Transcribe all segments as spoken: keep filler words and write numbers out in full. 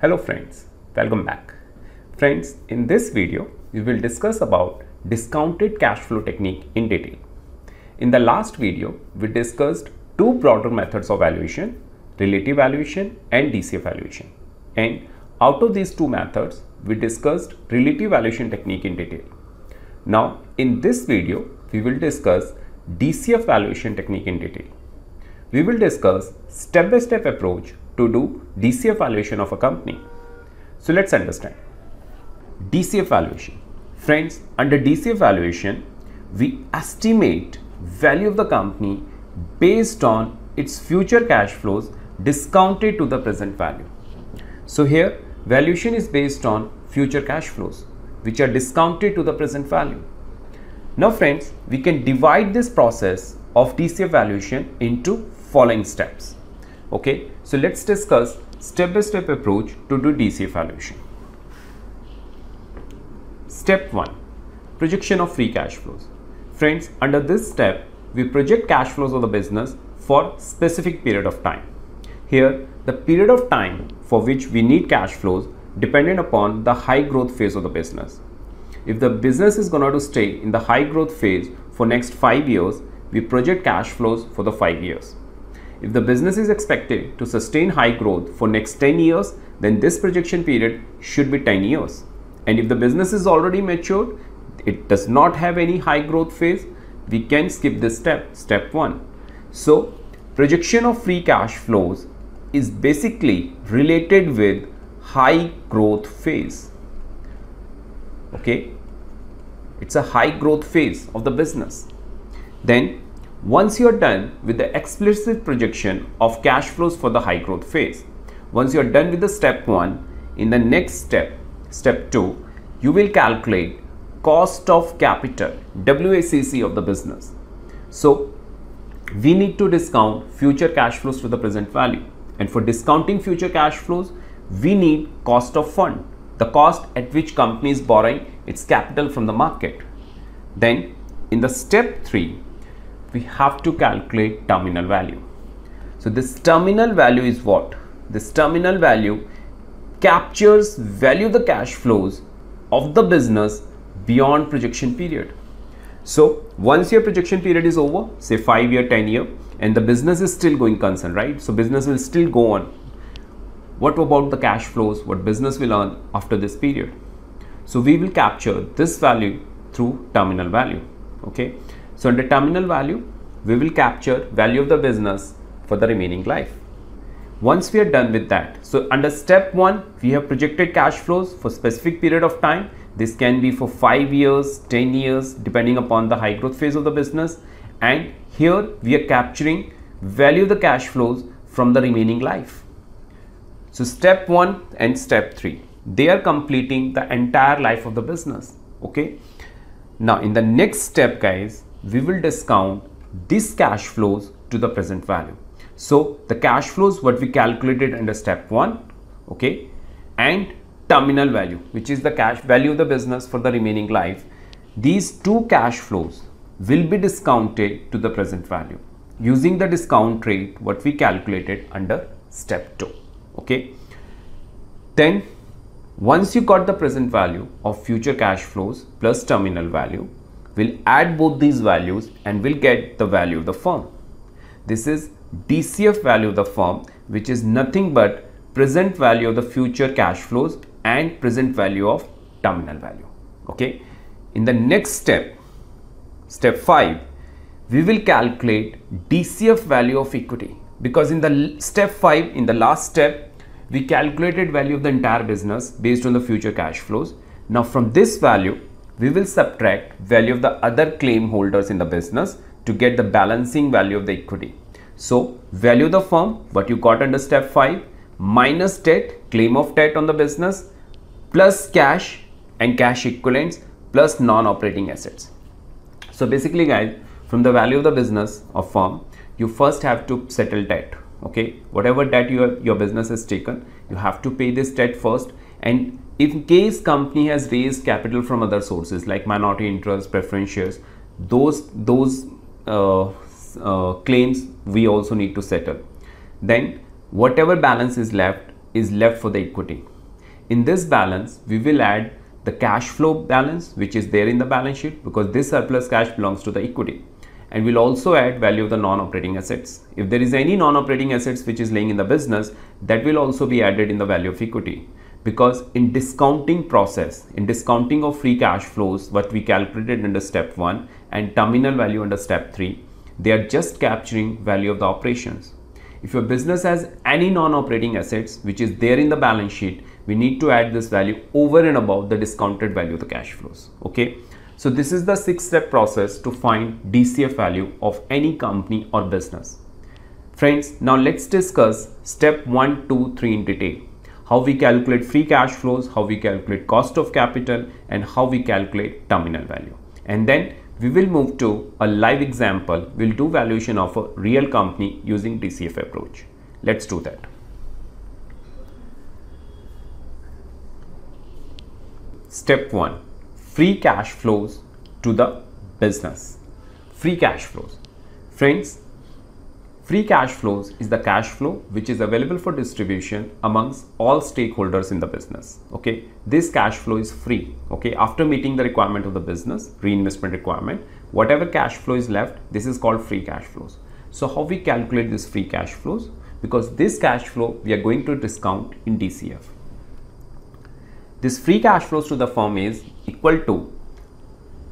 Hello friends, welcome back. Friends, in this video, we will discuss about discounted cash flow technique in detail. In the last video, we discussed two broader methods of valuation, relative valuation and D C F valuation. And out of these two methods, we discussed relative valuation technique in detail. Now, in this video, we will discuss D C F valuation technique in detail. We will discuss step-by-step approach to do D C F valuation of a company. So let's understand D C F valuation. Friends, under D C F valuation, we estimate value of the company based on its future cash flows discounted to the present value. So here, valuation is based on future cash flows, which are discounted to the present value. Now friends, we can divide this process of D C F valuation into following steps. Okay, so let's discuss step-by-step approach to do D C F valuation. Step one. Projection of free cash flows. Friends, under this step, we project cash flows of the business for specific period of time. Here, the period of time for which we need cash flows dependent upon the high growth phase of the business. If the business is going to stay in the high growth phase for next five years, we project cash flows for the five years. If the business is expected to sustain high growth for next ten years, then this projection period should be ten years. And if the business is already matured, it does not have any high growth phase, we can skip this step, step one. So projection of free cash flows is basically related with high growth phase. Okay, it's a high growth phase of the business. Then once you are done with the explicit projection of cash flows for the high growth phase, once you are done with the step one, in the next step, step two, you will calculate cost of capital, W A C C of the business. So we need to discount future cash flows to the present value, and for discounting future cash flows, we need cost of fund, the cost at which company is borrowing its capital from the market. Then in the step three, we have to calculate terminal value. So this terminal value is what? This terminal value captures value of the cash flows of the business beyond projection period. So once your projection period is over, say five year, ten year, and the business is still going concern, right? So business will still go on. What about the cash flows? What business will earn after this period? So we will capture this value through terminal value. Okay. So under terminal value, we will capture value of the business for the remaining life. Once we are done with that, so under step one, we have projected cash flows for specific period of time. This can be for five years, ten years, depending upon the high growth phase of the business. And here we are capturing value of the cash flows from the remaining life. So step one and step three, they are completing the entire life of the business. Okay. Now in the next step, guys, we will discount these cash flows to the present value. So the cash flows what we calculated under step one, okay, and terminal value, which is the cash value of the business for the remaining life, these two cash flows will be discounted to the present value using the discount rate what we calculated under step two. Okay, then once you got the present value of future cash flows plus terminal value, we'll add both these values and we'll get the value of the firm. This is D C F value of the firm, which is nothing but present value of the future cash flows and present value of terminal value. Okay. In the next step, step five, we will calculate D C F value of equity, because in the step five, in the last step, we calculated value of the entire business based on the future cash flows. Now from this value, we will subtract value of the other claim holders in the business to get the balancing value of the equity. So value of the firm, what you got under step five, minus debt, claim of debt on the business, plus cash and cash equivalents, plus non-operating assets. So basically guys, from the value of the business or firm, you first have to settle debt. Okay, whatever debt your, your business has taken, you have to pay this debt first. And in case company has raised capital from other sources like minority interest, preference shares, those, those uh, uh, claims we also need to settle. Then whatever balance is left is left for the equity. In this balance, we will add the cash flow balance, which is there in the balance sheet, because this surplus cash belongs to the equity. And we'll also add value of the non-operating assets. If there is any non-operating assets which is laying in the business, that will also be added in the value of equity. Because in discounting process, in discounting of free cash flows, what we calculated under step one and terminal value under step three, they are just capturing value of the operations. If your business has any non-operating assets which is there in the balance sheet, we need to add this value over and above the discounted value of the cash flows. Okay. So this is the six step process to find D C F value of any company or business. Friends, now let's discuss step one, two, three in detail. How we calculate free cash flows, how we calculate cost of capital, and how we calculate terminal value. And then we will move to a live example. We'll do valuation of a real company using D C F approach. Let's do that. Step one, free cash flows to the business. Free cash flows. Friends, free cash flows is the cash flow which is available for distribution amongst all stakeholders in the business. Okay, this cash flow is free. Okay, after meeting the requirement of the business, reinvestment requirement, whatever cash flow is left, this is called free cash flows. So how we calculate this free cash flows? Because this cash flow we are going to discount in D C F. This free cash flows to the firm is equal to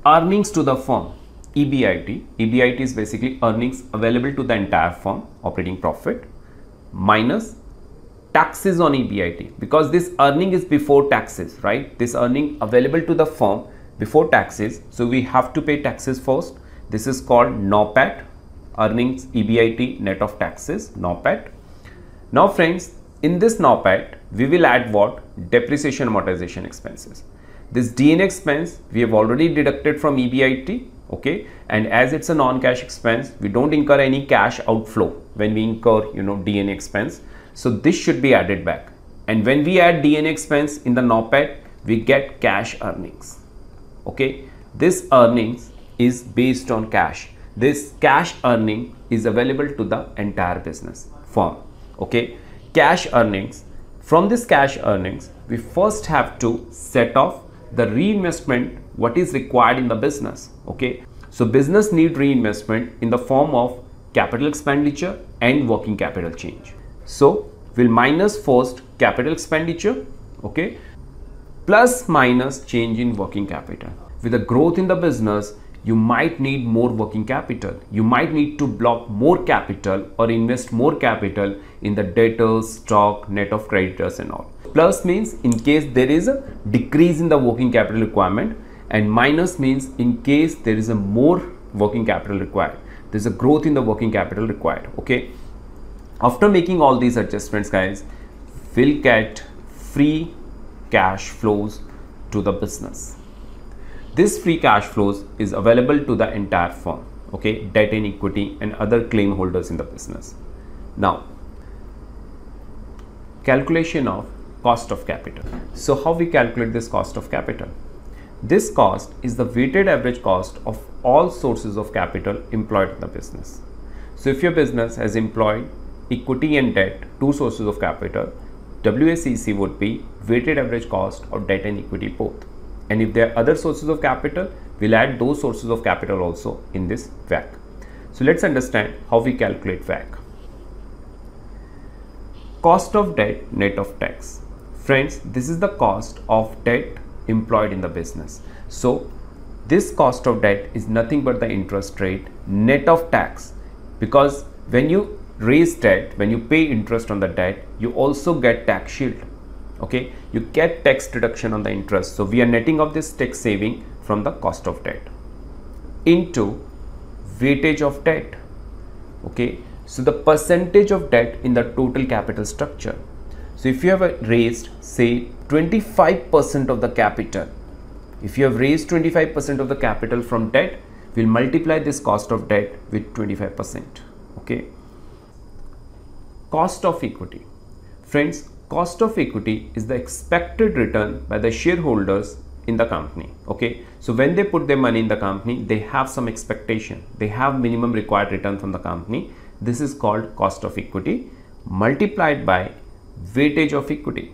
earnings to the firm. E B I T, E B I T is basically earnings available to the entire firm, operating profit, minus taxes on E B I T, because this earning is before taxes, right? This earning available to the firm before taxes, so we have to pay taxes first. This is called NOPAT, earnings E B I T net of taxes, NOPAT. Now friends, in this NOPAT, we will add what? Depreciation amortization expenses. This D N A expense, we have already deducted from E B I T. Okay, and as it's a non-cash expense, we don't incur any cash outflow when we incur, you know, D N A expense. So this should be added back. And when we add D N A expense in the NOPAT, we get cash earnings. Okay, this earnings is based on cash. This cash earning is available to the entire business firm. Okay, cash earnings. From this cash earnings, we first have to set off the reinvestment what is required in the business. Okay, so business need reinvestment in the form of capital expenditure and working capital change. So we'll minus first capital expenditure, okay, plus minus change in working capital. With the growth in the business, you might need more working capital. You might need to block more capital or invest more capital in the debtors, stock, net of creditors and all. Plus means in case there is a decrease in the working capital requirement, and minus means in case there is a more working capital required. There's a growth in the working capital required. Okay, after making all these adjustments, guys, we'll get free cash flows to the business. This free cash flows is available to the entire firm. Okay, debt and equity and other claim holders in the business. Now, calculation of cost of capital. So how we calculate this cost of capital? This cost is the weighted average cost of all sources of capital employed in the business. So if your business has employed equity and debt, two sources of capital, W A C C would be weighted average cost of debt and equity both. And if there are other sources of capital, we'll add those sources of capital also in this W A C C. So let's understand how we calculate W A C C. Cost of debt net of tax. Friends, this is the cost of debt employed in the business. So this cost of debt is nothing but the interest rate net of tax, because when you raise debt, when you pay interest on the debt, you also get tax shield. Okay, you get tax deduction on the interest. So we are netting off this tax saving from the cost of debt into weightage of debt. Okay, so the percentage of debt in the total capital structure. So if you have raised, say, twenty-five percent of the capital, if you have raised twenty-five percent of the capital from debt, we'll multiply this cost of debt with twenty-five percent. Okay. Cost of equity. Friends, cost of equity is the expected return by the shareholders in the company. Okay. So when they put their money in the company, they have some expectation. They have minimum required return from the company. This is called cost of equity multiplied by weightage of equity.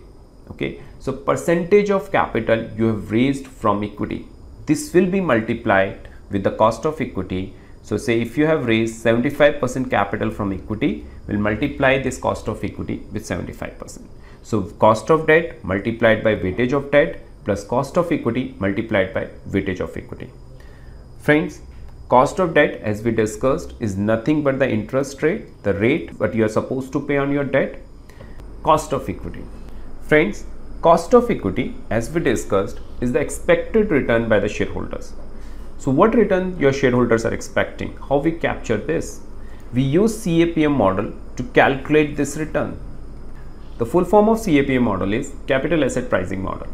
Okay, so percentage of capital you have raised from equity, this will be multiplied with the cost of equity. So say if you have raised seventy-five percent capital from equity, we'll multiply this cost of equity with seventy-five percent. So cost of debt multiplied by weightage of debt plus cost of equity multiplied by weightage of equity. Friends, cost of debt, as we discussed, is nothing but the interest rate, the rate that you are supposed to pay on your debt. Cost of equity. Friends, cost of equity, as we discussed, is the expected return by the shareholders. So what return your shareholders are expecting? How we capture this? We use C A P M model to calculate this return. The full form of C A P M model is Capital Asset Pricing Model.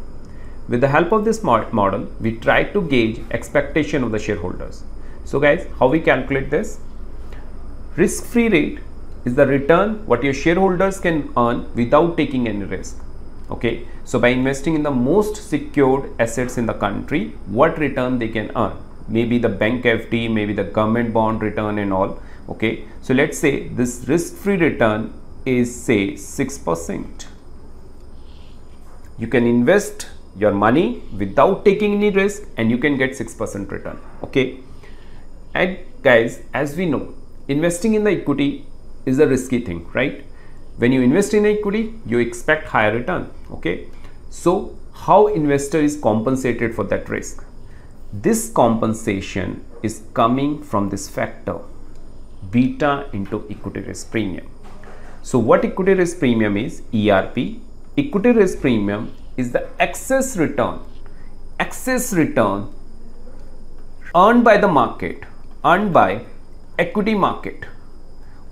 With the help of this model, we try to gauge expectation of the shareholders. So guys, how we calculate this? Risk-free rate is the return what your shareholders can earn without taking any risk. Okay, so by investing in the most secured assets in the country, what return they can earn? Maybe the bank F D, maybe the government bond return and all. Okay, so let's say this risk-free return is say six percent. You can invest your money without taking any risk and you can get six percent return. Okay, and guys, as we know, investing in the equity is a risky thing, right? When you invest in equity, you expect higher return. Okay, so how investor is compensated for that risk? This compensation is coming from this factor, beta into equity risk premium. So what equity risk premium is? E R P. Equity risk premium is the excess return, excess return earned by the market, earned by equity market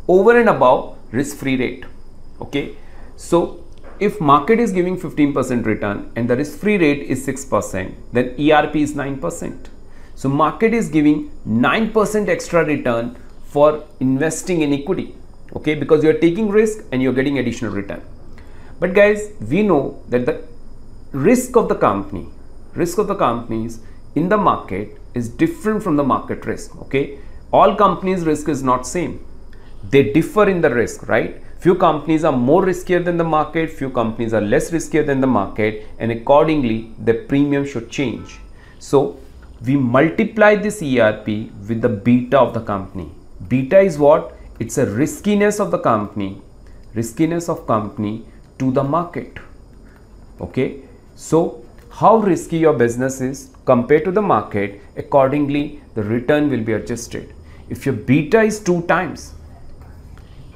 over and above risk-free rate. Okay, so if market is giving fifteen percent return and the risk-free rate is six percent, then E R P is nine percent. So market is giving nine percent extra return for investing in equity. Okay, because you are taking risk and you're getting additional return. But guys, we know that the risk of the company, risk of the companies in the market is different from the market risk. Okay, all companies' risk is not same. They differ in the risk, right? Few companies are more riskier than the market, few companies are less riskier than the market, and accordingly the premium should change. So we multiply this E R P with the beta of the company. Beta is what? It's a riskiness of the company, riskiness of company to the market. Okay, so how risky your business is compared to the market, accordingly the return will be adjusted. If your beta is two times,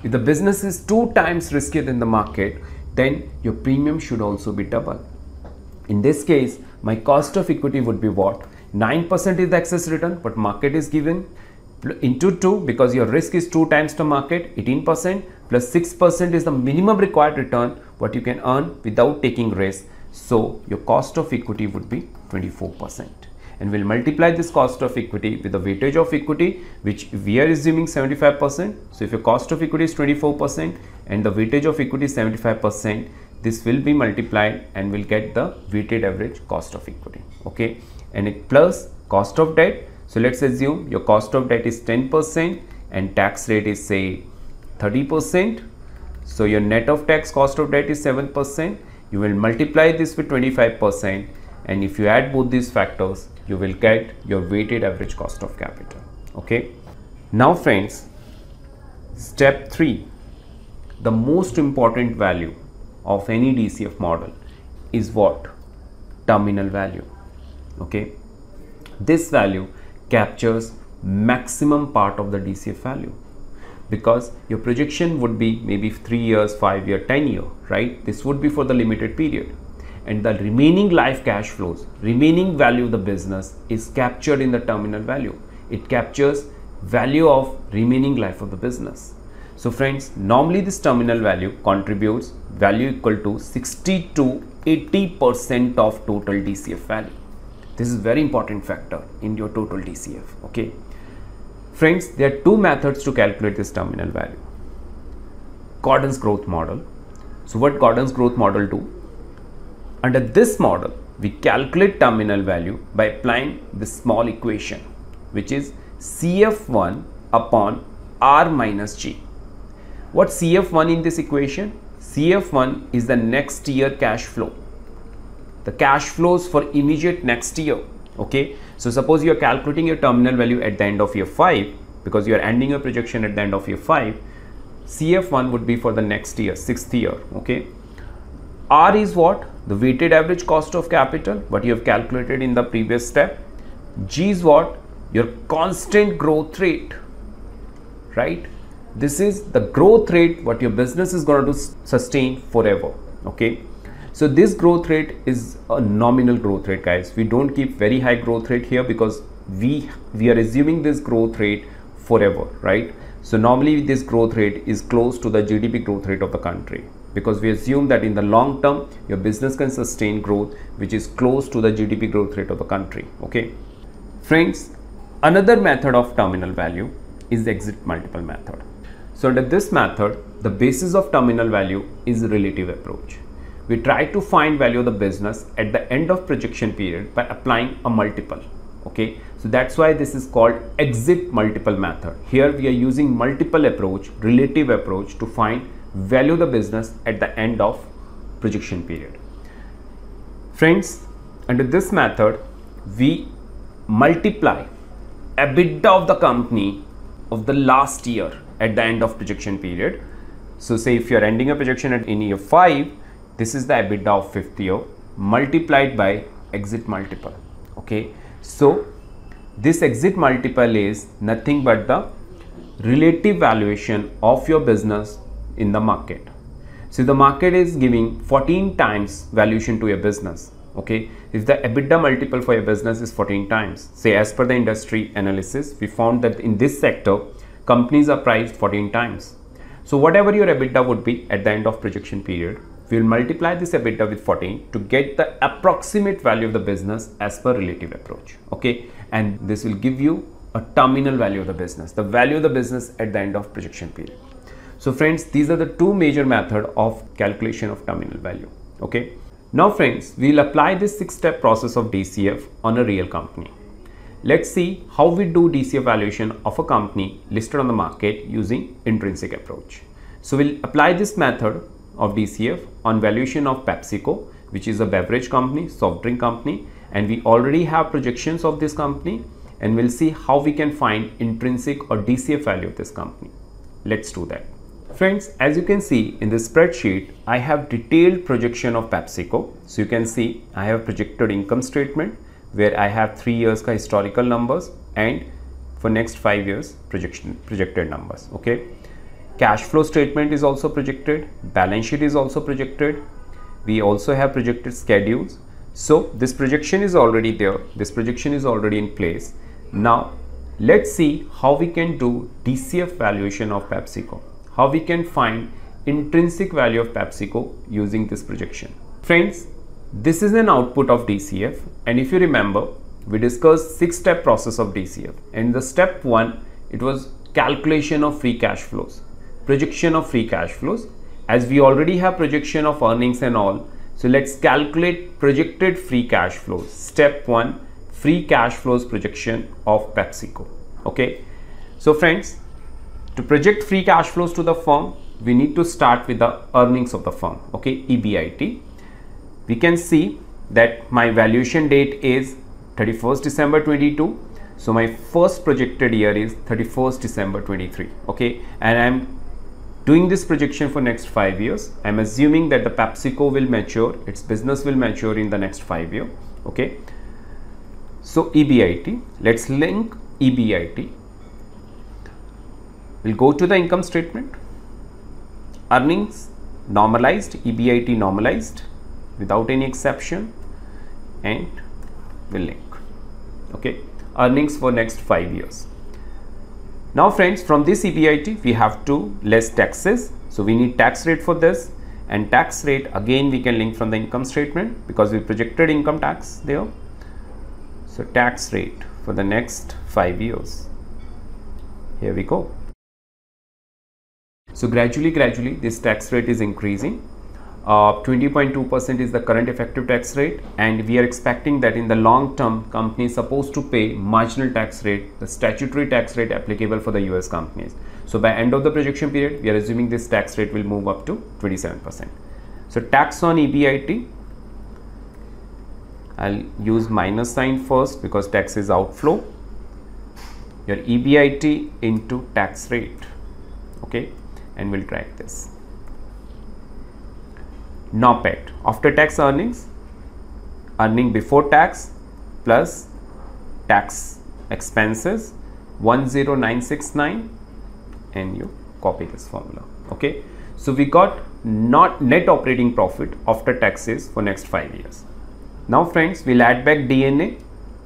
if the business is two times riskier than the market, then your premium should also be double. In this case, my cost of equity would be what? nine percent is the excess return, but market is given into two because your risk is two times the market, eighteen percent plus six percent is the minimum required return what you can earn without taking risk. So your cost of equity would be twenty-four percent. And we'll multiply this cost of equity with the weightage of equity, which we are assuming seventy-five percent. So if your cost of equity is twenty-four percent and the weightage of equity is seventy-five percent, this will be multiplied and we'll get the weighted average cost of equity. Okay, and it plus cost of debt. So let's assume your cost of debt is ten percent and tax rate is say thirty percent. So your net of tax cost of debt is seven percent. You will multiply this with twenty-five percent, and if you add both these factors, you will get your weighted average cost of capital. Okay, now friends, step three, the most important value of any D C F model is what? Terminal value. Okay, this value captures maximum part of the D C F value, because your projection would be maybe three years, five year, ten year, right? This would be for the limited period. And the remaining life cash flows, remaining value of the business is captured in the terminal value. It captures value of remaining life of the business. So friends, normally this terminal value contributes value equal to sixty to eighty percent of total D C F value. This is very important factor in your total D C F. Okay, friends, there are two methods to calculate this terminal value. Gordon's growth model. So what Gordon's growth model do? Under this model, we calculate terminal value by applying this small equation, which is C F one upon R minus G. What's C F one in this equation? C F one is the next year cash flow, the cash flows for immediate next year. Okay, so suppose you are calculating your terminal value at the end of year five, because you are ending your projection at the end of year five. C F one would be for the next year, sixth year. Okay, R is what? The weighted average cost of capital, what you have calculated in the previous step. G is what? Your constant growth rate, right? This is the growth rate what your business is going to sustain forever. Okay, so this growth rate is a nominal growth rate, guys. We don't keep very high growth rate here because we we are assuming this growth rate forever, right? So normally this growth rate is close to the G D P growth rate of the country, because we assume that in the long term your business can sustain growth which is close to the G D P growth rate of the country. Okay, friends, another method of terminal value is the exit multiple method. So under this method, the basis of terminal value is relative approach. We try to find value of the business at the end of projection period by applying a multiple. Okay, so that's why this is called exit multiple method. Here we are using multiple approach, relative approach, to find value of the business at the end of projection period. Friends, under this method we multiply EBITDA of the company of the last year at the end of projection period. So say if you are ending a projection at in year five, this is the EBITDA of fifth year multiplied by exit multiple. Okay, so this exit multiple is nothing but the relative valuation of your business in the market. So the market is giving fourteen times valuation to your business. Okay, if the EBITDA multiple for your business is fourteen times, say as per the industry analysis, we found that in this sector companies are priced fourteen times. So whatever your EBITDA would be at the end of projection period, we will multiply this EBITDA with fourteen to get the approximate value of the business as per relative approach. Okay, and this will give you a terminal value of the business, the value of the business at the end of projection period. So friends, these are the two major methods of calculation of terminal value. Okay, now friends, we will apply this six-step process of D C F on a real company. Let's see how we do D C F valuation of a company listed on the market using intrinsic approach. So we'll apply this method of D C F on valuation of PepsiCo, which is a beverage company, soft drink company, and we already have projections of this company, and we'll see how we can find intrinsic or D C F value of this company. Let's do that. Friends, as you can see in this spreadsheet, I have detailed projection of PepsiCo. So you can see I have projected income statement where I have three years ka historical numbers and for next five years projection projected numbers. Okay, cash flow statement is also projected, balance sheet is also projected, we also have projected schedules. So this projection is already there, this projection is already in place. Now let's see how we can do D C F valuation of PepsiCo, how we can find intrinsic value of PepsiCo using this projection. Friends, this is an output of D C F, and if you remember, we discussed six step process of D C F, and the step one, it was calculation of free cash flows, projection of free cash flows. As we already have projection of earnings and all, so let's calculate projected free cash flows. Step one, free cash flows projection of PepsiCo. Okay, so friends, to project free cash flows to the firm, we need to start with the earnings of the firm. Okay, E B I T. We can see that my valuation date is thirty-first December twenty-two. So my first projected year is thirty-first December twenty-three. Okay, and I'm doing this projection for next five years. I'm assuming that the PepsiCo will mature, its business will mature in the next five year. Okay, so E B I T. Let's link E B I T. We'll go to the income statement, earnings normalized, E B I T normalized without any exception, and we'll link. Okay, earnings for next five years. Now friends, from this E B I T we have to less taxes, so we need tax rate for this, and tax rate again we can link from the income statement because we projected income tax there. So tax rate for the next five years. Here we go. So gradually gradually this tax rate is increasing. twenty point two percent uh, is the current effective tax rate, and we are expecting that in the long term company is supposed to pay marginal tax rate, the statutory tax rate applicable for the U S companies. So by end of the projection period, we are assuming this tax rate will move up to twenty-seven percent. So tax on E B I T, I'll use minus sign first because tax is outflow, your E B I T into tax rate, okay, and we'll track this. NOPAT, after tax earnings, earning before tax plus tax expenses, one zero nine six nine, and you copy this formula. Okay, so we got not net operating profit after taxes for next five years. Now friends, we'll add back D N A.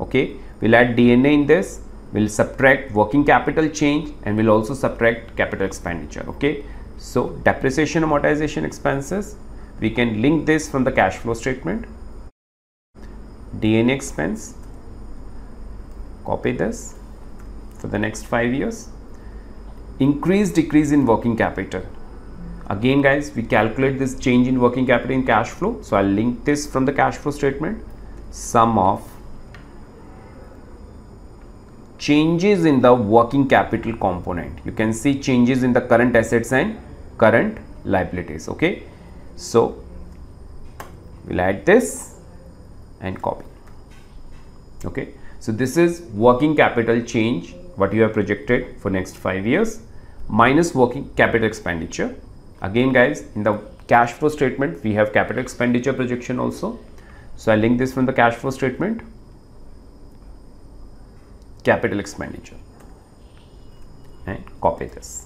Okay, we'll add D N A in this. We'll subtract working capital change, and we'll also subtract capital expenditure. Okay, so depreciation amortization expenses, we can link this from the cash flow statement. D N A expense, copy this for the next five years. Increase decrease in working capital. Again guys, we calculate this change in working capital in cash flow. So I'll link this from the cash flow statement. Sum of changes in the working capital component. You can see changes in the current assets and current liabilities. Okay. So we'll add this and copy. Okay, so this is working capital change, what you have projected for next five years, minus working capital expenditure. Again guys, in the cash flow statement we have capital expenditure projection also. So I link this from the cash flow statement, capital expenditure, and copy this.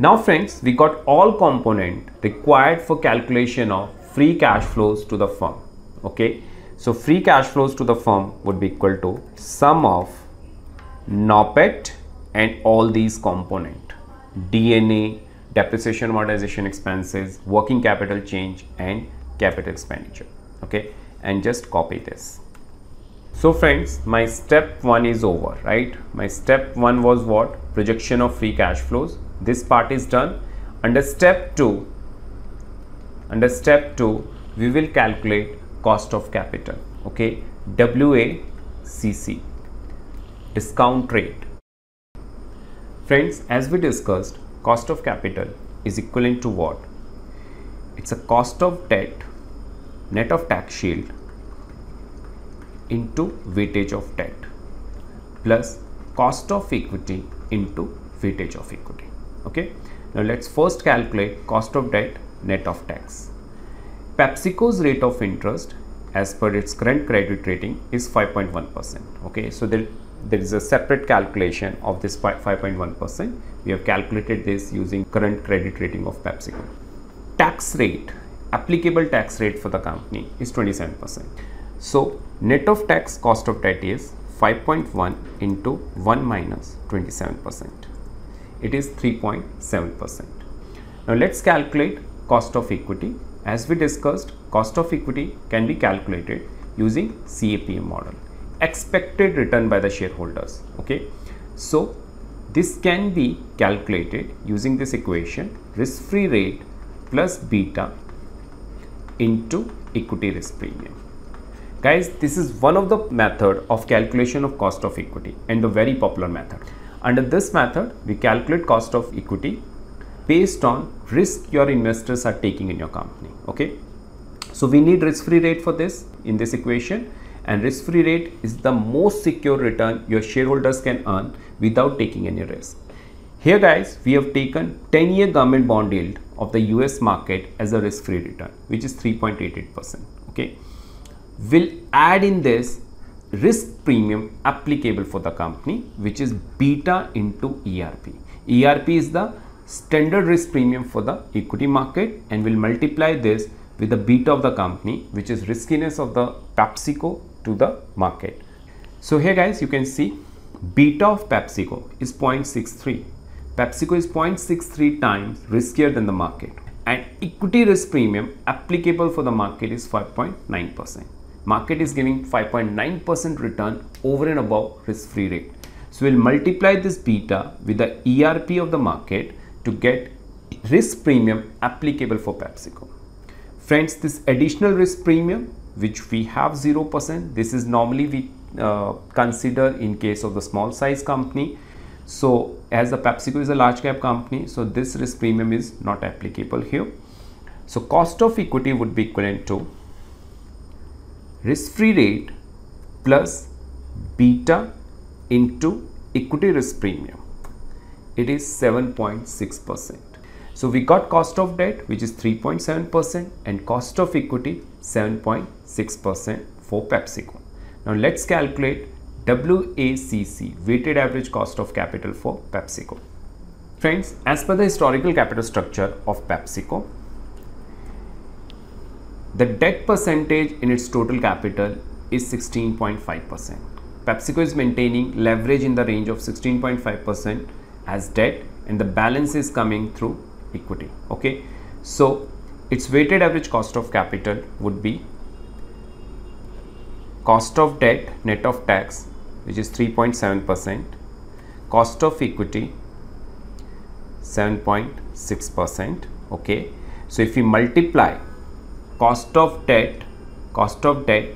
Now friends, we got all component required for calculation of free cash flows to the firm. Okay, so free cash flows to the firm would be equal to sum of NOPAT and all these component, D N A, depreciation amortization expenses, working capital change, and capital expenditure. Okay, and just copy this. So friends, my step one is over, right? My step one was what? Projection of free cash flows. This part is done. Under step two, under step two, we will calculate cost of capital. Okay, W A C C, discount rate. Friends, as we discussed, cost of capital is equivalent to what? It's a cost of debt, net of tax shield, into weightage of debt, plus cost of equity into weightage of equity. Okay, now let's first calculate cost of debt net of tax. PepsiCo's rate of interest as per its current credit rating is five point one percent. Okay, so there, there is a separate calculation of this five point one percent. We have calculated this using current credit rating of PepsiCo. Tax rate, applicable tax rate for the company is twenty-seven percent. So net of tax cost of debt is five point one into one minus twenty-seven percent. It is three point seven percent. Now let's calculate cost of equity. As we discussed, cost of equity can be calculated using C A P M model, expected return by the shareholders. Okay, so this can be calculated using this equation, risk-free rate plus beta into equity risk premium. Guys, this is one of the method of calculation of cost of equity and the very popular method. Under this method, we calculate cost of equity based on risk your investors are taking in your company. Okay, so we need risk-free rate for this in this equation, and risk-free rate is the most secure return your shareholders can earn without taking any risk. Here guys, we have taken ten year government bond yield of the U S market as a risk-free return, which is three point eight eight percent. Okay, we'll add in this risk premium applicable for the company, which is beta into E R P. E R P is the standard risk premium for the equity market, and we'll multiply this with the beta of the company, which is riskiness of the PepsiCo to the market. So here guys, you can see beta of PepsiCo is zero point six three. PepsiCo is zero point six three times riskier than the market, and equity risk premium applicable for the market is five point nine percent. Market is giving five point nine percent return over and above risk-free rate. So we'll multiply this beta with the E R P of the market to get the risk premium applicable for PepsiCo. Friends, this additional risk premium, which we have zero percent, this is normally we uh, consider in case of the small size company. So as the PepsiCo is a large cap company, so this risk premium is not applicable here. So cost of equity would be equivalent to risk free rate plus beta into equity risk premium. It is seven point six percent. So we got cost of debt, which is three point seven percent, and cost of equity seven point six percent for PepsiCo. Now let's calculate W A C C, weighted average cost of capital, for PepsiCo. Friends, as per the historical capital structure of PepsiCo, the debt percentage in its total capital is sixteen point five percent. PepsiCo is maintaining leverage in the range of sixteen point five percent as debt, and the balance is coming through equity. Okay, so its weighted average cost of capital would be cost of debt net of tax, which is three point seven percent, cost of equity seven point six percent. Okay, so if we multiply cost of debt cost of debt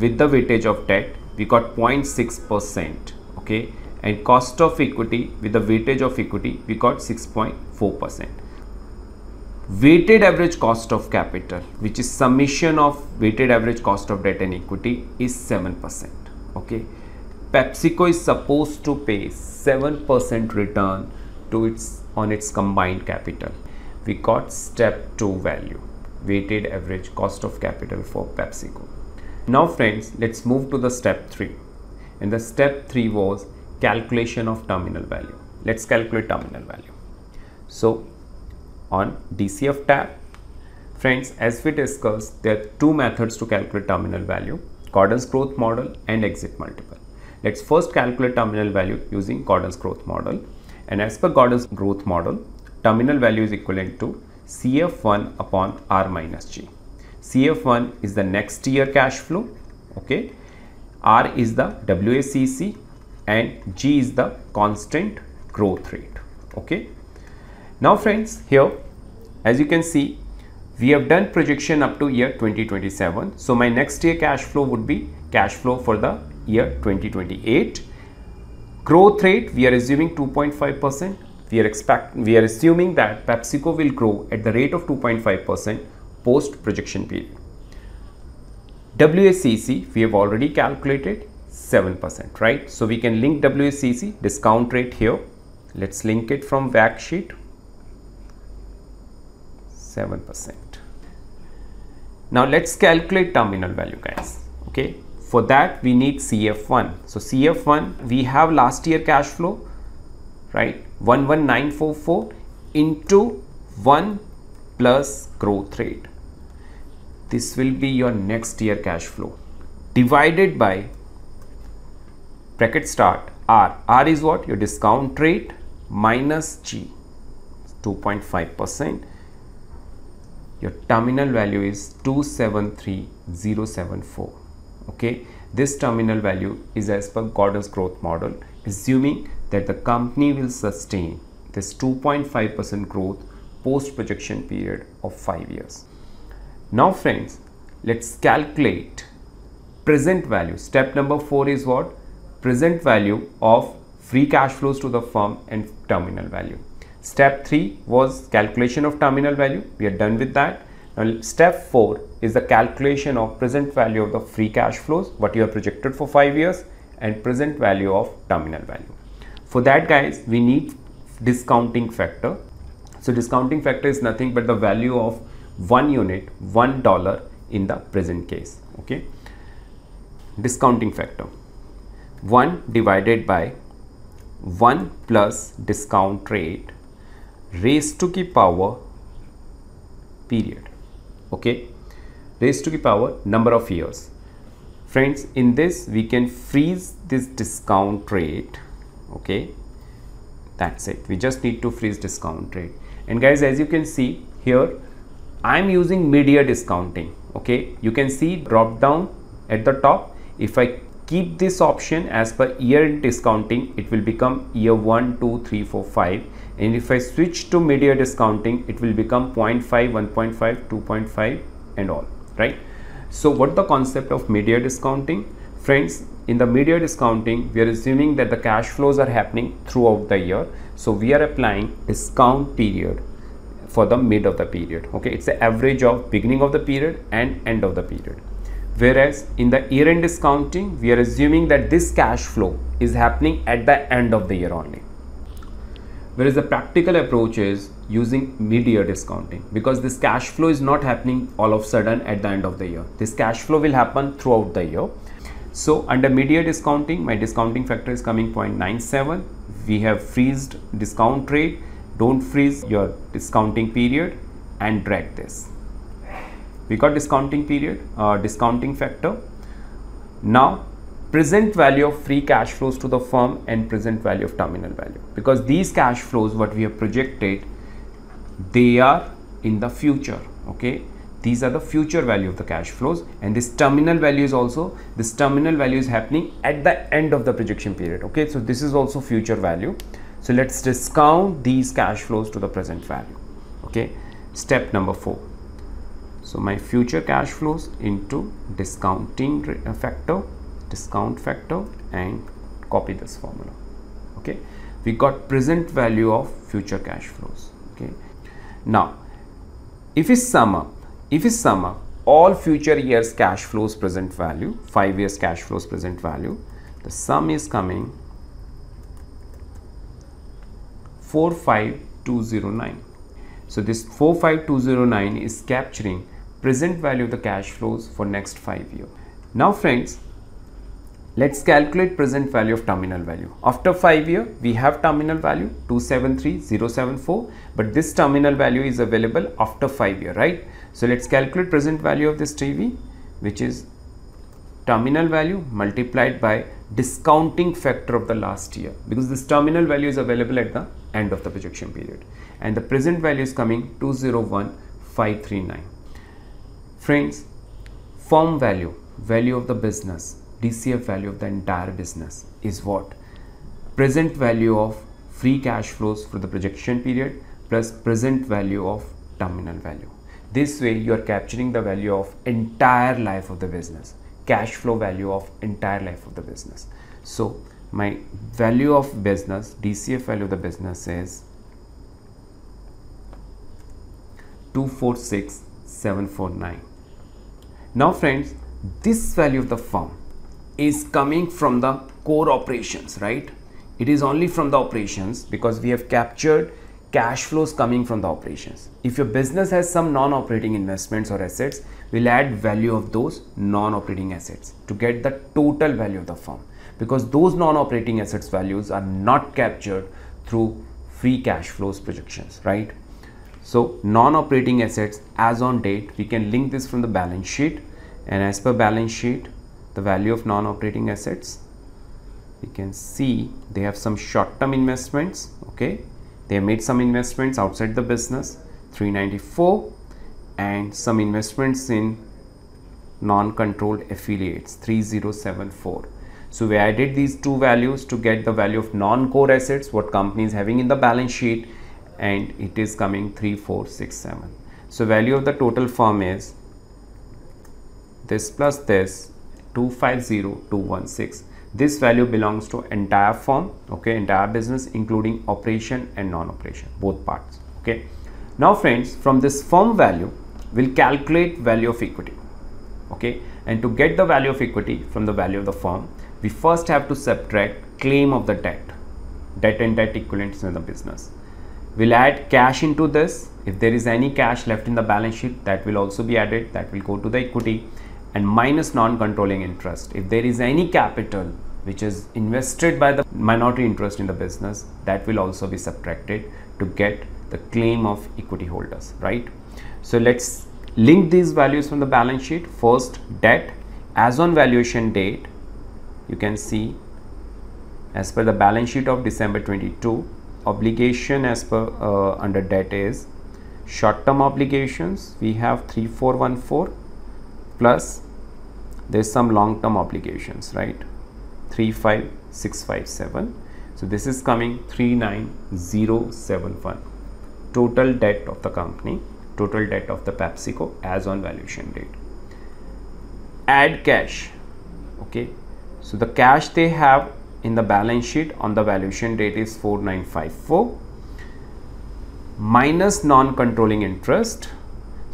with the weightage of debt, we got zero point six percent. Okay, and cost of equity with the weightage of equity, we got six point four percent. Weighted average cost of capital, which is summation of weighted average cost of debt and equity, is seven percent. Okay, PepsiCo is supposed to pay seven percent return to its on its combined capital. We got step two value, weighted average cost of capital for PepsiCo. Now friends, let's move to the step three, and the step three was calculation of terminal value. Let's calculate terminal value. So on D C F tab, friends, as we discussed, there are two methods to calculate terminal value: Gordon's growth model and exit multiple. Let's first calculate terminal value using Gordon's growth model, and as per Gordon's growth model, terminal value is equivalent to C F one upon R minus G. C F one is the next year cash flow, okay, R is the W A C C, and G is the constant growth rate. Okay, now friends, here as you can see, we have done projection up to year twenty twenty-seven. So my next year cash flow would be cash flow for the year twenty twenty-eight. Growth rate, we are assuming two point five percent. We are expect we are assuming that PepsiCo will grow at the rate of two point five percent post projection period. W A C C we have already calculated, seven percent, right? So we can link W A C C discount rate here. Let's link it from W A C C sheet, seven percent. Now let's calculate terminal value, guys. Okay, for that we need C F one. So C F one, we have last year cash flow, right, one one nine four four into one plus growth rate. This will be your next year cash flow divided by bracket start R. R is what? Your discount rate minus G, two point five percent. Your terminal value is two seven three zero seven four. Okay, this terminal value is as per Gordon's growth model, assuming that the company will sustain this two point five percent growth post projection period of five years. Now friends, let's calculate present value. Step number four is what? Present value of free cash flows to the firm and terminal value. Step three was calculation of terminal value. We are done with that. Now step four is the calculation of present value of the free cash flows, what you have projected for five years, and present value of terminal value. For that, guys, we need discounting factor. So discounting factor is nothing but the value of one unit, one dollar in the present case. Okay, discounting factor, one divided by one plus discount rate raised to the power period. Okay, raised to the power number of years. Friends, in this we can freeze this discount rate. Okay, that's it, we just need to freeze discount rate. And guys, as you can see here, I am using mid-year discounting. Okay, you can see drop down at the top. If I keep this option as per year discounting, it will become year one, two, three, four, five. And if I switch to mid-year discounting, it will become zero point five, one point five, two point five and all, right? So what the concept of mid-year discounting? Friends, in the mid-year discounting, we are assuming that the cash flows are happening throughout the year. So we are applying discount period for the mid of the period. Okay, it's the average of beginning of the period and end of the period. Whereas in the year-end discounting, we are assuming that this cash flow is happening at the end of the year only. Whereas the practical approach is using mid-year discounting, because this cash flow is not happening all of a sudden at the end of the year. This cash flow will happen throughout the year. So under mid-year discounting, my discounting factor is coming zero point nine seven. We have freezed discount rate. Don't freeze your discounting period and drag this. We got discounting period, uh, discounting factor. Now, present value of free cash flows to the firm and present value of terminal value, because these cash flows what we have projected, they are in the future. Okay, these are the future value of the cash flows, and this terminal value is also, this terminal value is happening at the end of the projection period. Okay, so this is also future value. So let's discount these cash flows to the present value. Okay, step number four. So my future cash flows into discounting factor, discount factor, and copy this formula. Okay, we got present value of future cash flows. Okay, now if we sum up, if we sum up all future years cash flows present value, five years cash flows present value, the sum is coming four five two zero nine. So this four five two zero nine is capturing present value of the cash flows for next five years. Now friends, let's calculate present value of terminal value. After five years, we have terminal value two seven three zero seven four, but this terminal value is available after five years, right? So let's calculate present value of this T V, which is terminal value multiplied by discounting factor of the last year, because this terminal value is available at the end of the projection period, and the present value is coming two zero one five three nine. Friends, firm value, value of the business, D C F value of the entire business is what? Present value of free cash flows for the projection period plus present value of terminal value. This way you are capturing the value of entire life of the business, cash flow value of entire life of the business. So my value of business, D C F value of the business is two four six seven four nine. Now friends, this value of the firm is coming from the core operations, right? It is only from the operations, because we have captured cash flows coming from the operations. If your business has some non-operating investments or assets, we'll add value of those non-operating assets to get the total value of the firm, because those non-operating assets values are not captured through free cash flows projections, right? So non-operating assets as on date, we can link this from the balance sheet, and as per balance sheet, the value of non-operating assets, we can see they have some short-term investments. Okay, they have made some investments outside the business, three ninety-four, and some investments in non-controlled affiliates, three zero seven four. So we added these two values to get the value of non-core assets, what company is having in the balance sheet, and it is coming three four six seven. So value of the total firm is this plus this, two five zero two one six. This value belongs to entire firm, okay, entire business, including operation and non-operation, both parts. Okay, now friends, from this firm value we'll calculate value of equity. Okay, and to get the value of equity from the value of the firm, we first have to subtract claim of the debt, debt and debt equivalents in the business. We'll add cash into this. If there is any cash left in the balance sheet, that will also be added, that will go to the equity, and minus non-controlling interest. If there is any capital which is invested by the minority interest in the business, that will also be subtracted to get the claim of equity holders, right? So let's link these values from the balance sheet. First, debt as on valuation date, you can see as per the balance sheet of December twenty-two, obligation as per uh, under debt is short-term obligations, we have three four one four, plus there's some long-term obligations, right? three five six five seven. So this is coming three nine zero seven one. Total debt of the company, total debt of the PepsiCo as on valuation date. Add cash. Okay, so the cash they have in the balance sheet on the valuation date is four nine five four minus non-controlling interest.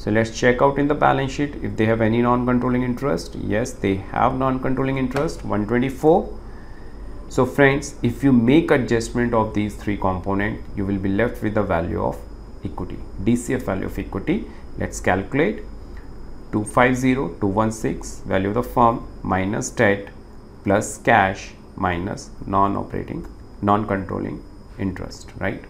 So let's check out in the balance sheet if they have any non-controlling interest. Yes, they have non-controlling interest one twenty-four. So friends, if you make adjustment of these three components, you will be left with the value of equity, D C F value of equity. Let's calculate two hundred fifty thousand two hundred sixteen value of the firm minus debt plus cash minus non-operating, non-controlling interest, right?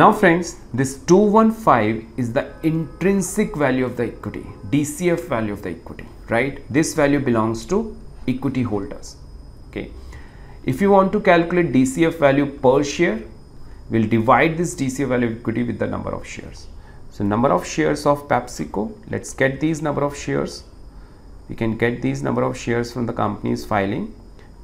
Now friends, this two hundred fifteen is the intrinsic value of the equity, D C F value of the equity, right? This value belongs to equity holders. Okay, if you want to calculate D C F value per share, we'll divide this D C F value of equity with the number of shares. So number of shares of PepsiCo, let's get these number of shares. We can get these number of shares from the company's filing,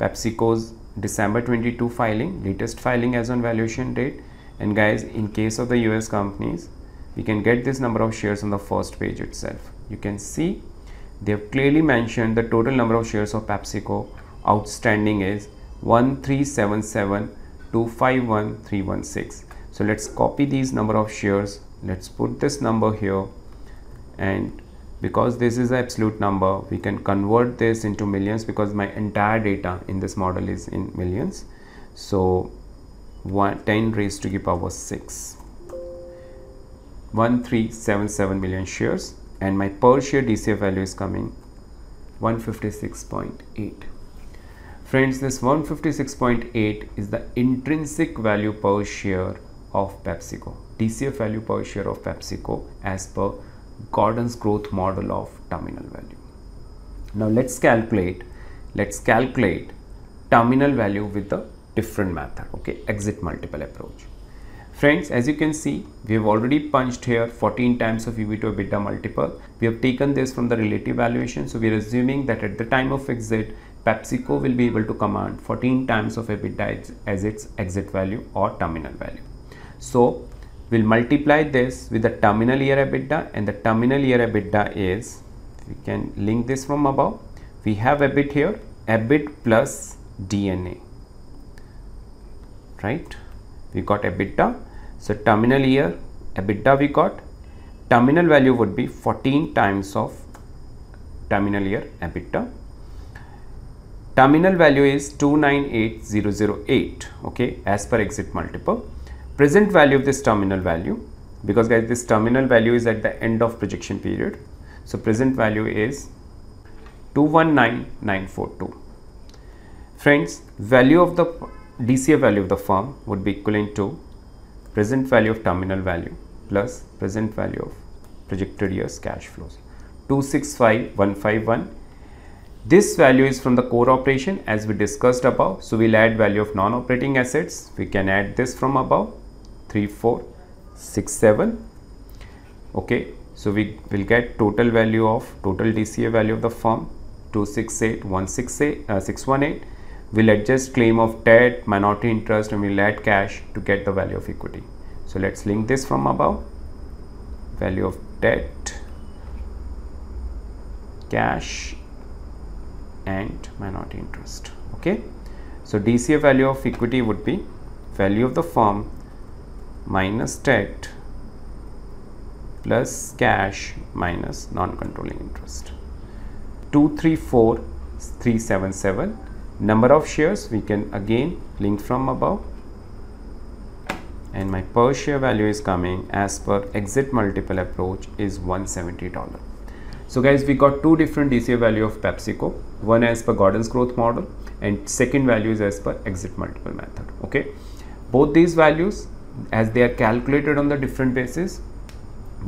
PepsiCo's December twenty-two filing, latest filing as on valuation date. And guys, in case of the U S companies, we can get this number of shares on the first page itself. You can see they have clearly mentioned the total number of shares of PepsiCo outstanding is one three seven seven two five one three one six. So let's copy these number of shares. Let's put this number here, and because this is absolute number, we can convert this into millions because my entire data in this model is in millions. So ten raised to the power six, one three seven seven million shares, and my per share D C F value is coming one fifty-six point eight. Friends, this one fifty-six point eight is the intrinsic value per share of PepsiCo, D C F value per share of PepsiCo as per Gordon's growth model of terminal value. Now let's calculate, let's calculate terminal value with the different method, okay, exit multiple approach. Friends, as you can see, we have already punched here fourteen times of E B I T to EBITDA multiple. We have taken this from the relative valuation, so we are assuming that at the time of exit, PepsiCo will be able to command fourteen times of EBITDA as its exit value or terminal value. So we'll multiply this with the terminal year EBITDA, and the terminal year EBITDA is, we can link this from above, we have EBIT here, EBIT plus D N A. Right, we got EBITDA. So terminal year EBITDA we got, terminal value would be fourteen times of terminal year EBITDA. Terminal value is two nine eight zero zero eight, okay, as per exit multiple. Present value of this terminal value, because guys, this terminal value is at the end of projection period, so present value is two one nine nine four two. Friends, value of the D C F value of the firm would be equivalent to present value of terminal value plus present value of projected years cash flows, two six five one five one. This value is from the core operation as we discussed above, so we'll add value of non-operating assets. We can add this from above, three four six seven. Okay, so we will get total value of total D C F value of the firm two six eight one six eight six one eight. We'll adjust claim of debt, minority interest, and we'll add cash to get the value of equity. So let's link this from above, value of debt, cash, and minority interest. Okay, so D C F value of equity would be value of the firm minus debt plus cash minus non-controlling interest, two three four three seven seven. Number of shares we can again link from above, and my per share value is coming as per exit multiple approach is one hundred seventy dollars. So guys, we got two different D C F value of PepsiCo, one as per Gordon's growth model and second value is as per exit multiple method. Okay, both these values, as they are calculated on the different basis,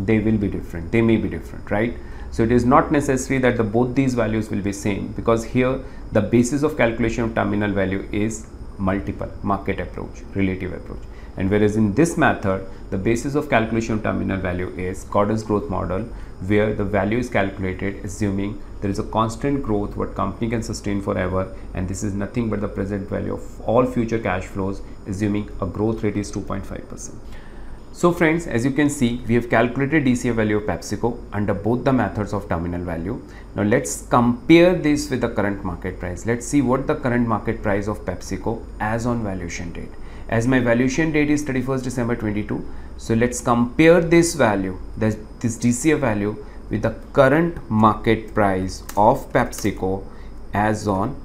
they will be different, they may be different, right? So it is not necessary that the both these values will be same, because here the basis of calculation of terminal value is multiple, market approach, relative approach, and whereas in this method the basis of calculation of terminal value is Gordon's growth model, where the value is calculated assuming There is a constant growth what company can sustain forever, and this is nothing but the present value of all future cash flows, assuming a growth rate is two point five percent. So friends, as you can see, we have calculated D C F value of PepsiCo under both the methods of terminal value. Now let's compare this with the current market price. Let's see what the current market price of PepsiCo as on valuation date. As my valuation date is thirty-first December twenty-two, so let's compare this value, this D C F value, with the current market price of PepsiCo as on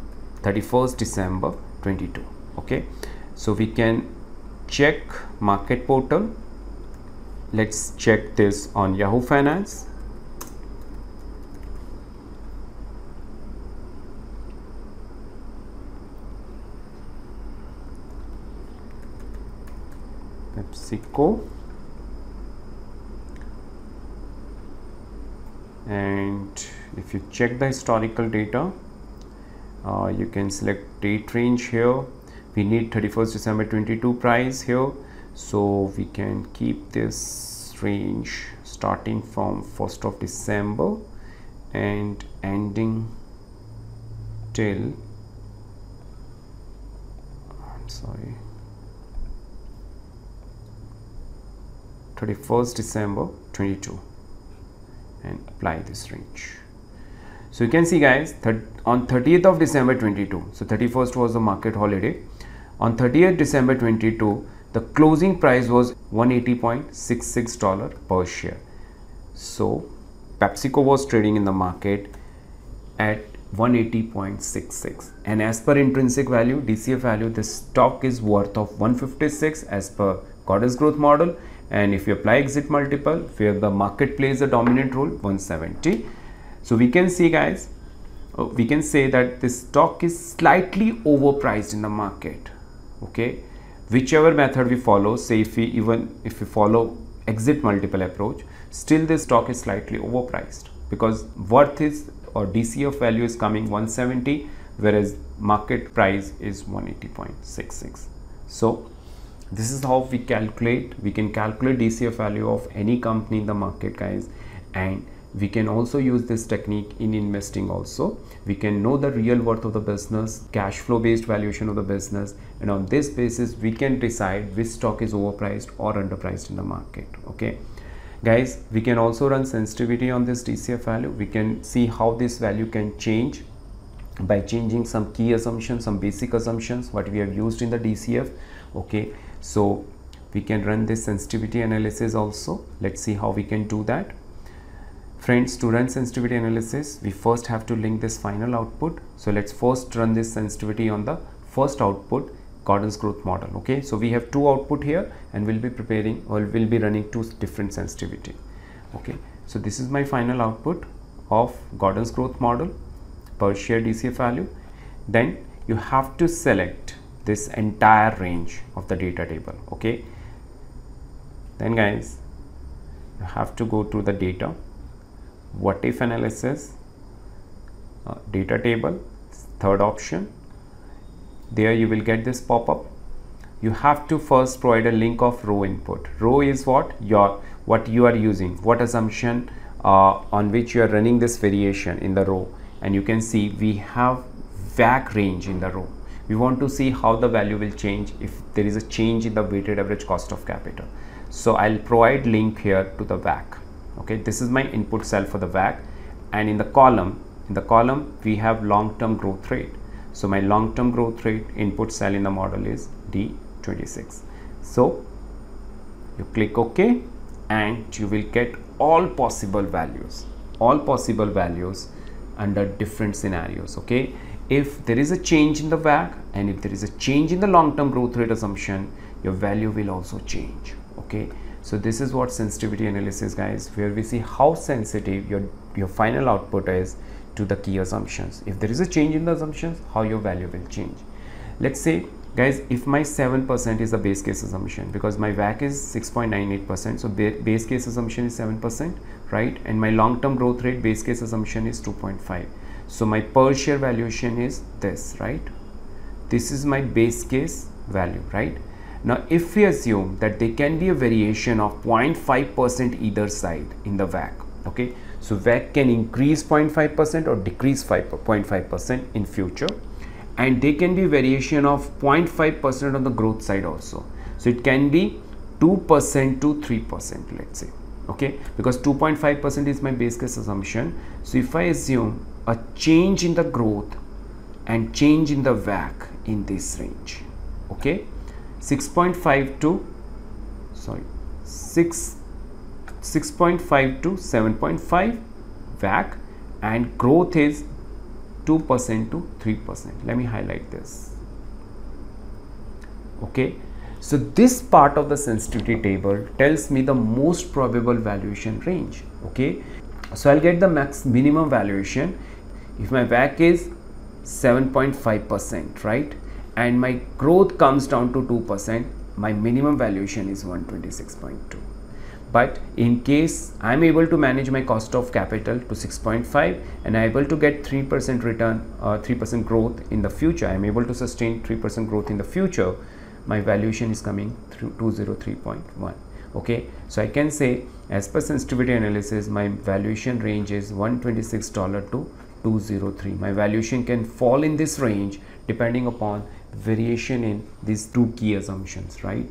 thirty-first December twenty-two. Okay, so we can check market portal. Let's check this on Yahoo Finance. PepsiCo, and if you check the historical data, uh, you can select date range here. We need thirty-first December twenty-two price here, so we can keep this range starting from first of December and ending till, I'm sorry, thirty-first December twenty-two, and apply this range. So you can see guys, on thirtieth of December twenty-two, so thirty-first was the market holiday. On thirtieth December twenty-two, the closing price was one hundred eighty point six six dollars per share. So PepsiCo was trading in the market at one hundred eighty point six six, and as per intrinsic value, D C F value, the stock is worth of one hundred fifty-six as per Gordon's growth model. And if you apply exit multiple, where the market plays a dominant role, one seventy. So we can see guys, we can say that this stock is slightly overpriced in the market. Okay, whichever method we follow, say if we even if we follow exit multiple approach, still this stock is slightly overpriced, because worth is or D C F value is coming one seventy, whereas market price is one hundred eighty point six six. So this is how we calculate. We can calculate D C F value of any company in the market guys, and we can also use this technique in investing also. We can know the real worth of the business, cash flow based valuation of the business, and on this basis we can decide which stock is overpriced or underpriced in the market. Okay guys, we can also run sensitivity on this D C F value. We can see how this value can change by changing some key assumptions, some basic assumptions what we have used in the D C F. Okay, so we can run this sensitivity analysis also. Let's see how we can do that. Friends, to run sensitivity analysis, we first have to link this final output. So let's first run this sensitivity on the first output, Gordon's growth model. Okay, so we have two output here, and we'll be preparing or we'll be running two different sensitivity. Okay, so this is my final output of Gordon's growth model per share D C F value. Then you have to select this entire range of the data table. Okay, then guys, you have to go to the data, what if analysis, uh, data table, third option. There you will get this pop-up. You have to first provide a link of row input. Row is what your what you are using, what assumption uh, on which you are running this variation in the row. And you can see we have W A C C range in the row. We want to see how the value will change if there is a change in the weighted average cost of capital. So I'll provide link here to the W A C C. Okay, this is my input cell for the W A C C, and in the column, in the column we have long-term growth rate. So my long-term growth rate input cell in the model is D twenty-six. So you click OK, and you will get all possible values, all possible values under different scenarios. Okay, if there is a change in the W A C C and if there is a change in the long-term growth rate assumption, your value will also change. Okay, so this is what sensitivity analysis guys, where we see how sensitive your your final output is to the key assumptions. If there is a change in the assumptions, how your value will change. Let's say guys, if my seven percent is the base case assumption, because my W A C C is six point nine eight percent, so ba base case assumption is seven percent, right? And my long-term growth rate base case assumption is two point five. So my per share valuation is this, right? This is my base case value, right? Now, if we assume that there can be a variation of zero point five percent either side in the W A C C, okay? So W A C C can increase zero point five percent or decrease zero point five percent in future, and they can be variation of zero point five percent on the growth side also. So it can be two percent to three percent, let's say, okay, because two point five percent is my base case assumption. So if I assume a change in the growth and change in the W A C C in this range, okay, six point five to sorry six six point five to seven point five W A C C, and growth is two percent to three percent. Let me highlight this, okay. So this part of the sensitivity table tells me the most probable valuation range, okay. So I'll get the max minimum valuation if my W A C C is seven point five percent, right, and my growth comes down to two percent, my minimum valuation is one twenty-six point two. But in case I am able to manage my cost of capital to six point five and I am able to get three percent return, uh, three percent growth in the future, I am able to sustain three percent growth in the future, my valuation is coming through two oh three point one, okay. So I can say, as per sensitivity analysis, my valuation range is one twenty-six dollars to two oh three. My valuation can fall in this range depending upon variation in these two key assumptions, right?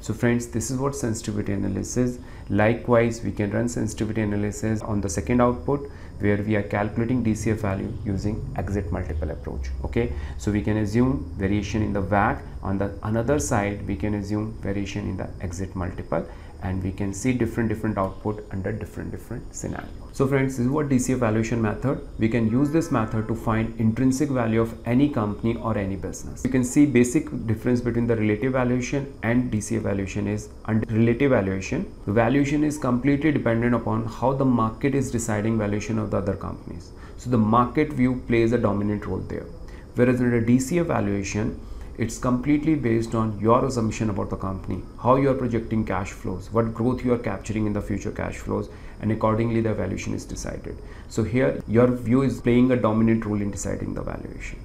So friends, this is what sensitivity analysis. Likewise, we can run sensitivity analysis on the second output where we are calculating D C F value using exit multiple approach, okay. So we can assume variation in the W A C C. On the another side, we can assume variation in the exit multiple, and we can see different different output under different different scenario. So friends, this is what D C F valuation method. We can use this method to find intrinsic value of any company or any business. You can see basic difference between the relative valuation and D C F valuation is under relative valuation. The valuation is completely dependent upon how the market is deciding valuation of the other companies. So the market view plays a dominant role there. Whereas under D C F valuation, it's completely based on your assumption about the company, how you are projecting cash flows, what growth you are capturing in the future cash flows, and accordingly the valuation is decided. So here your view is playing a dominant role in deciding the valuation.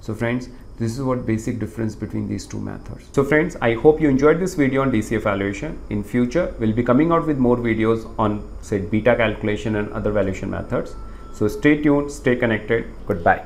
So friends, this is what basic difference between these two methods. So friends, I hope you enjoyed this video on D C F valuation. In future, we'll be coming out with more videos on, say, beta calculation and other valuation methods. So stay tuned, stay connected. Goodbye.